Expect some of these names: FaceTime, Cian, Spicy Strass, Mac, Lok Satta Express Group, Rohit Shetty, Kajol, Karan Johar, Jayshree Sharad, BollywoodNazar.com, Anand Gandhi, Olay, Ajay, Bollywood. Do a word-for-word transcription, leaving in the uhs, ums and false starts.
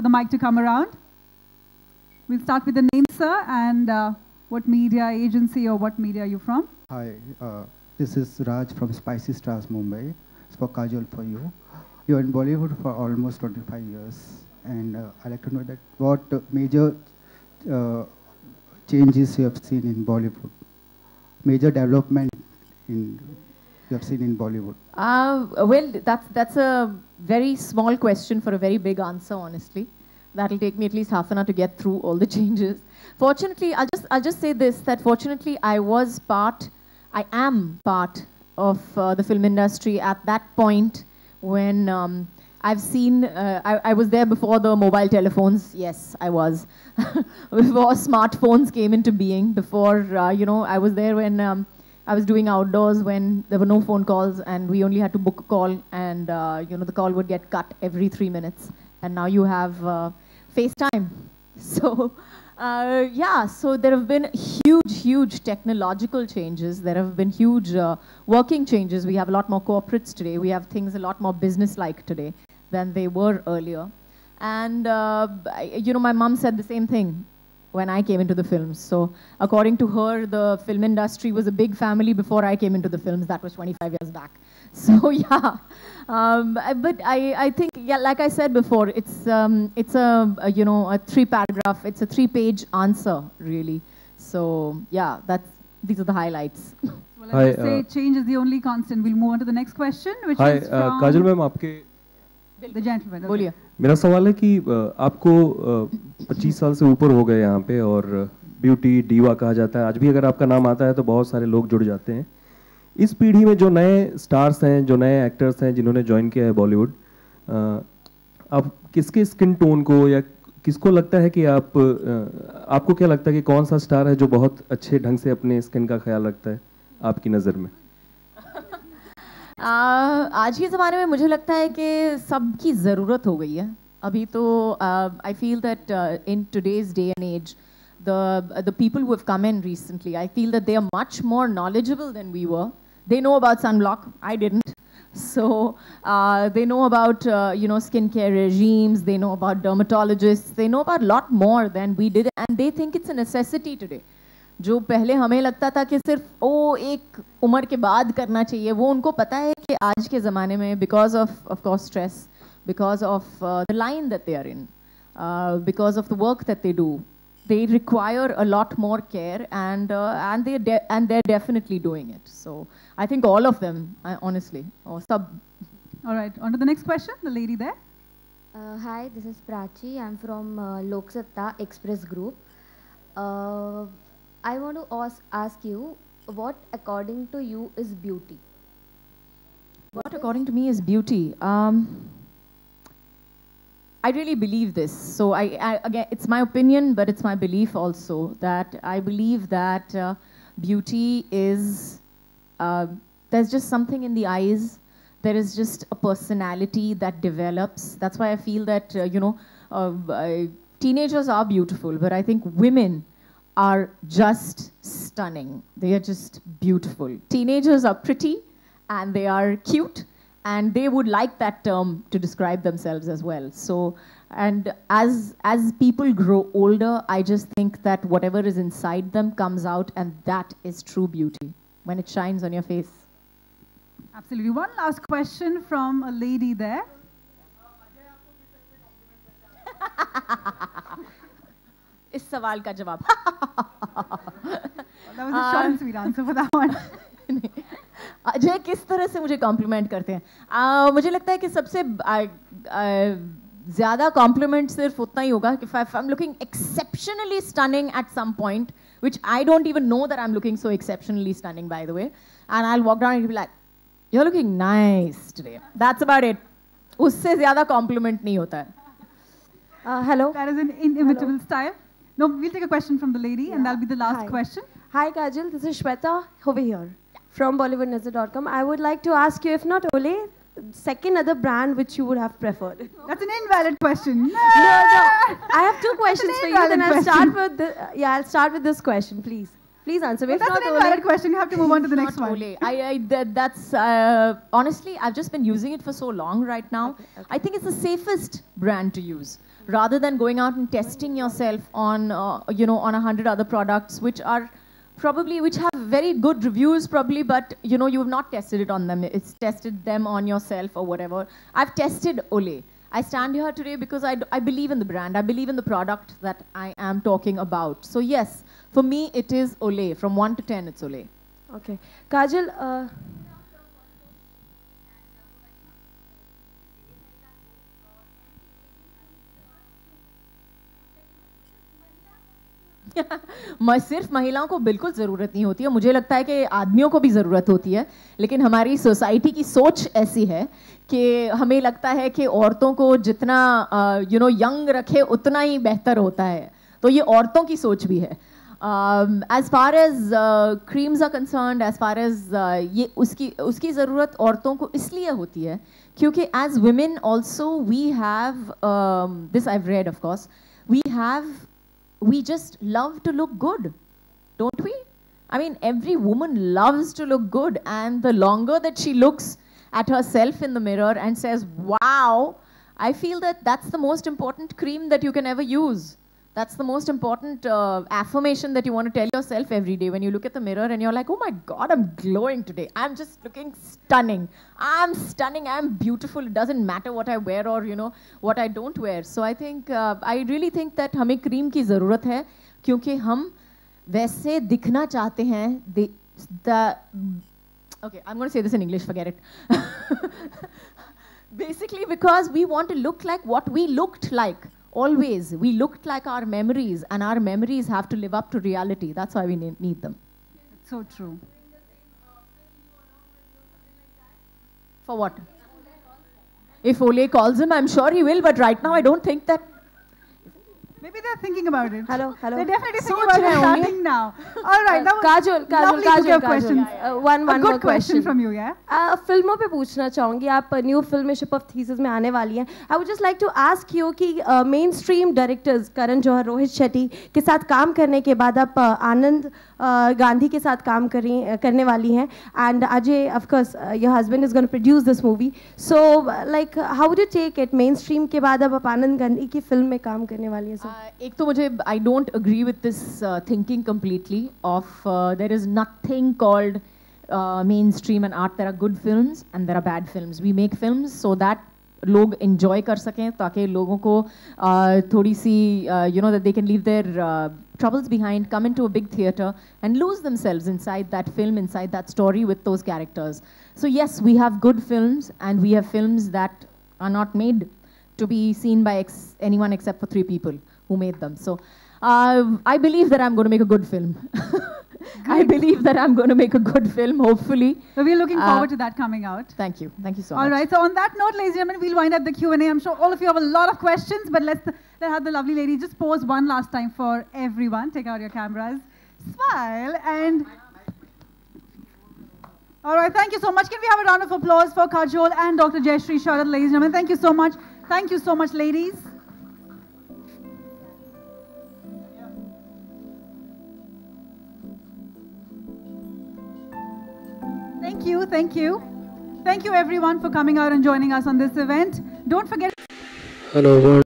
for the mic to come around. We'll start with the name, sir, and uh, what media agency or what media are you from? Hi, uh, this is Raj from Spicy Strass, Mumbai. It's for Kajol for you. You're in Bollywood for almost twenty-five years. And uh, I'd like to know that what major uh, changes you have seen in Bollywood, major development in you have seen in Bollywood? Uh, well, that's, that's a very small question for a very big answer, honestly. That'll take me at least half an hour to get through all the changes. Fortunately, I'll just, I'll just say this, that fortunately I was part, I am part of uh, the film industry at that point when um, I've seen, uh, I, I was there before the mobile telephones, yes, I was, before smartphones came into being, before, uh, you know, I was there when um, I was doing outdoors when there were no phone calls and we only had to book a call and, uh, you know, the call would get cut every three minutes. And now you have uh, FaceTime. So, uh, yeah, so there have been huge, huge technological changes. There have been huge uh, working changes. We have a lot more corporates today. We have things a lot more business-like today than they were earlier. And, uh, you know, my mom said the same thing when I came into the films. So, according to her, the film industry was a big family before I came into the films. That was twenty-five years back. So, yeah. Um, but I, I think, yeah, like I said before, it's, um, it's a, a, you know, a three-paragraph, it's a three-page answer, really. So, yeah, that's, these are the highlights. Well, I would say uh, change is the only constant. We'll move on to the next question, which hi, is from... Hi, Kajol ma'am, aapke... The gentleman, okay. मेरा सवाल है कि आपको पच्चीस साल से ऊपर हो गए यहाँ पे और ब्यूटी डीवा कहा जाता है. आज भी अगर आपका नाम आता है तो बहुत सारे लोग जुड़ जाते हैं. इस पीढ़ी में जो नए स्टार्स हैं, जो नए एक्टर्स हैं, जिन्होंने ज्वाइन किया है बॉलीवुड, आप किसके स्किन टोन को या किसको लगता है कि आप, आपको क्या लगता है कि कौन सा स्टार है जो बहुत अच्छे ढंग से अपने स्किन का ख्याल रखता है आपकी नज़र में? Uh, आज के ज़माने में मुझे लगता है कि सबकी ज़रूरत हो गई है अभी तो. I feel that in today's day and age the the people who have come in recently, I feel that they are much more knowledgeable than we were. They know about sunblock, I didn't. So uh, they know about, uh, you know, skincare regimes, they know about dermatologists, they know about a lot more than we did and they think it's a necessity today. जो पहले हमें लगता था कि सिर्फ ओ एक उम्र के बाद करना चाहिए, वो उनको पता है कि आज के ज़माने में because of, of course, stress, because of uh, the line that they are in, uh, because of the work that they do, they require a lot more care and, uh, and, they de and they're definitely doing it. So I think all of them, I, honestly. Or sub. All right, on to the next question, the lady there. Uh, hi, this is Prachi. I'm from uh, Lok Satta Express Group. Uh, I want to ask, ask you, what according to you is beauty? What, what according to me is beauty? Um, I really believe this. So I, I, again, it's my opinion, but it's my belief also that I believe that uh, beauty is, uh, there's just something in the eyes. There is just a personality that develops. That's why I feel that, uh, you know, uh, uh, teenagers are beautiful, but I think women are just stunning. They are just beautiful. Teenagers are pretty and they are cute and they would like that term to describe themselves as well. So, and as, as people grow older, I just think that whatever is inside them comes out and that is true beauty when it shines on your face. Absolutely. One last question from a lady there. Is सवाल का जवाब. That was a short and sweet answer for that one. Ajay किस तरह से मुझे complement करते हैं? मुझे लगता है कि सबसे ज़्यादा कॉम्प्लीमेंट सिर्फ उतना ही होगा कि if I'm looking exceptionally stunning at some point, which I don't even know that I'm looking so exceptionally stunning by the way, and I'll walk down and be like, you're looking nice today. That's about it. उससे ज़्यादा complement नहीं होता है. Hello. That is an inimitable style. No, we'll take a question from the lady, yeah. And that'll be the last Hi. question. Hi, Kajol. This is Shweta over here from Bollywood Nazar dot com. I would like to ask you, if not Olay, second other brand which you would have preferred. That's an invalid question. No, no. I have two questions for you. Then I'll start with the, uh, yeah, I'll start with this question, please. Please answer. Well, if that's not an invalid Olay, question. You have to move on to the next one. I, I, that, that's uh, honestly, I've just been using it for so long right now. Okay, okay. I think it's the safest brand to use. rather than going out and testing yourself on, uh, you know, on a hundred other products, which are probably, which have very good reviews probably, but, you know, you have not tested it on them. It's tested them on yourself or whatever. I've tested Olay. I stand here today because I, I believe in the brand. I believe in the product that I am talking about. So yes, for me, it is Olay. From one to ten, it's Olay. Okay. Kajol, uh, मैं सिर्फ महिलाओं को बिल्कुल ज़रूरत नहीं होती है, मुझे लगता है कि आदमियों को भी ज़रूरत होती है, लेकिन हमारी सोसाइटी की सोच ऐसी है कि हमें लगता है कि औरतों को जितना यू नो यंग रखे उतना ही बेहतर होता है, तो ये औरतों की सोच भी है. As far as creams are concerned, as far as ये उसकी उसकी ज़रूरत औरतों को इसलिए होती है क्योंकि as women also we have this, I've read of course, we have we just love to look good, don't we? I mean, every woman loves to look good, and the longer that she looks at herself in the mirror and says, wow, I feel that that's the most important cream that you can ever use. That's the most important uh, affirmation that you want to tell yourself every day when you look at the mirror and you're like, oh my God, I'm glowing today. I'm just looking stunning. I'm stunning. I'm beautiful. It doesn't matter what I wear or, you know, what I don't wear. So I think, uh, I really think that we need cream because we want to look the okay, I'm going to say this in English, forget it. Basically because we want to look like what we looked like. Always, we looked like our memories, and our memories have to live up to reality. That's why we need them. It's so true. For what? If Olay calls him, I'm sure he will, but right now I don't think that. Maybe they're thinking about it. Hello, hello. They're definitely thinking about it starting now. All right, now Kajol, Kajol, Kajol, Kajol. One, one more question from you, yeah? I would like to ask you about the new film Ship of Thesis. I would just like to ask you that mainstream directors, Karan Johar, Rohit Shetty, after working with Anand Gandhi, you are going to work with and Ajay, of course, your husband is going to produce this movie. So, like, how would you take it? Mainstream after Anand Gandhi's film, you are going to work with? एक तो मुझे I don't agree with this uh, thinking completely of uh, there is nothing called uh, mainstream and art. There are good films and there are bad films. We make films so that लोग enjoy कर सकें ताकि लोगों को uh, थोड़ी सी uh, you know that they can leave their uh, troubles behind, come into a big theatre and lose themselves inside that film, inside that story with those characters. So yes, we have good films and we have films that are not made to be seen by ex anyone except for three people who made them. So uh, I believe that I'm going to make a good film. I believe that I'm going to make a good film, hopefully. So we're looking forward uh, to that coming out. Thank you. Thank you so all much. All right. So on that note, ladies and gentlemen, we'll wind up the Q and A. I'm sure all of you have a lot of questions, but let's, let's have the lovely lady just pose one last time for everyone. Take out your cameras, smile, and... All right. Thank you so much. Can we have a round of applause for Kajol and Doctor Jayshree Sharad, ladies and gentlemen? Thank you so much. Thank you so much, ladies. Thank you, thank you. Thank you, everyone, for coming out and joining us on this event. Don't forget... Hello,